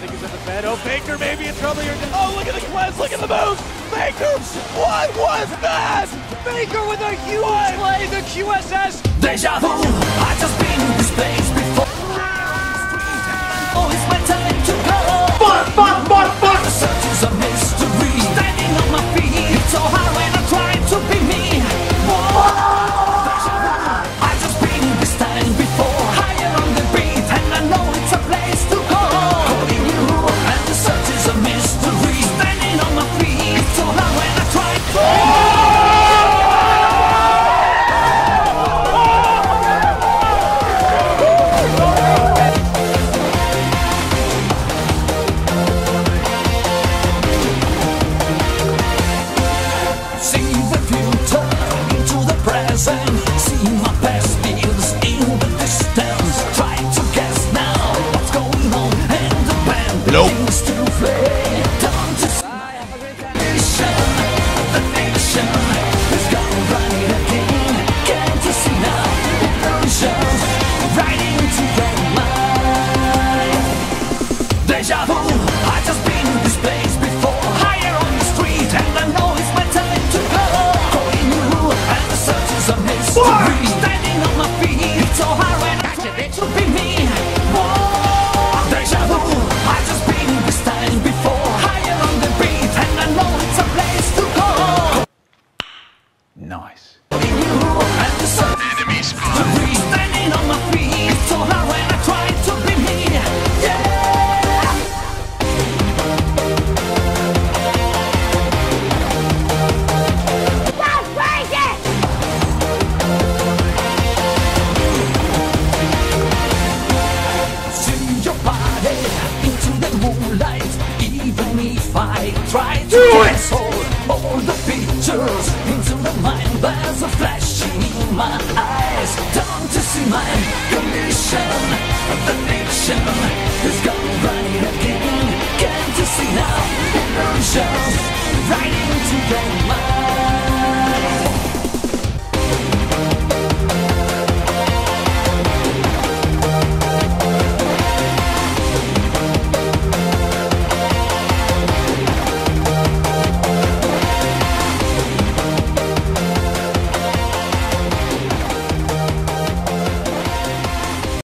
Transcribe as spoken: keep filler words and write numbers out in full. think he's in the bed. Oh, Baker may be in trouble here. Oh, look at the cleanse, look at the move! Baker, what was that? Baker with a huge what? play, the Q S S. Deja vu, I just been in this place before. Oh, it's my time to go. Fuck, fuck, fuck, fuck! The search is a mystery. Standing on my feet, it's so hard when I try to be me. Right into your mind.